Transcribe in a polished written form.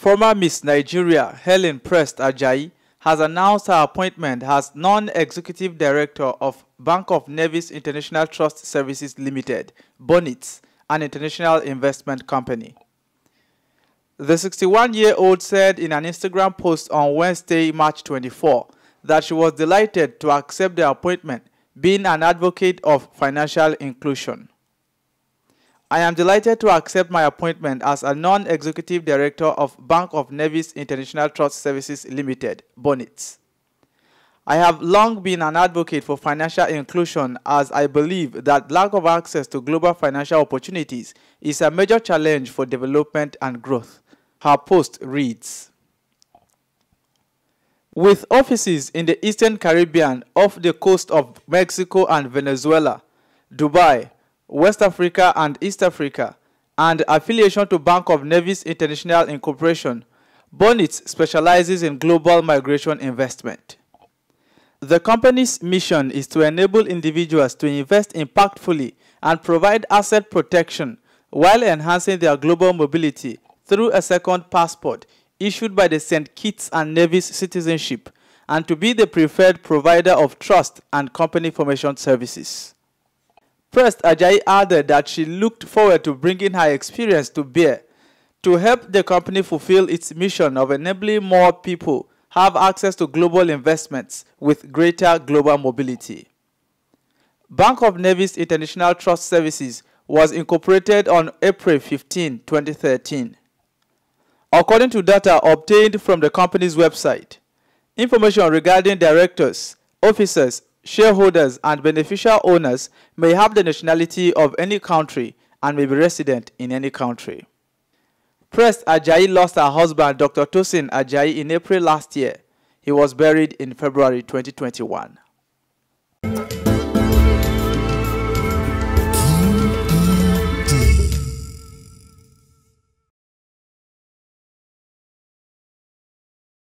Former Miss Nigeria Helen Prest-Ajayi has announced her appointment as non-executive director of Bank of Nevis International Trust Services Limited, (BONITS), an international investment company. The 61-year-old said in an Instagram post on Wednesday, March 24, that she was delighted to accept the appointment, being an advocate of financial inclusion. "I am delighted to accept my appointment as a non-executive director of Bank of Nevis International Trust Services Limited, (BONITS). I have long been an advocate for financial inclusion, as I believe that lack of access to global financial opportunities is a major challenge for development and growth," her post reads. With offices in the Eastern Caribbean, off the coast of Mexico and Venezuela, Dubai, West Africa and East Africa, and affiliation to Bank of Nevis International Incorporation, BONITS specializes in global migration investment. The company's mission is to enable individuals to invest impactfully and provide asset protection while enhancing their global mobility through a second passport issued by the St. Kitts and Nevis citizenship, and to be the preferred provider of trust and company formation services. Prest-Ajayi added that she looked forward to bringing her experience to bear to help the company fulfill its mission of enabling more people have access to global investments with greater global mobility. Bank of Nevis International Trust Services was incorporated on April 15, 2013. According to data obtained from the company's website, information regarding directors, officers, shareholders and beneficial owners may have the nationality of any country and may be resident in any country. Prest-Ajayi lost her husband, Dr. Tosin Ajayi, in April last year. He was buried in February 2021.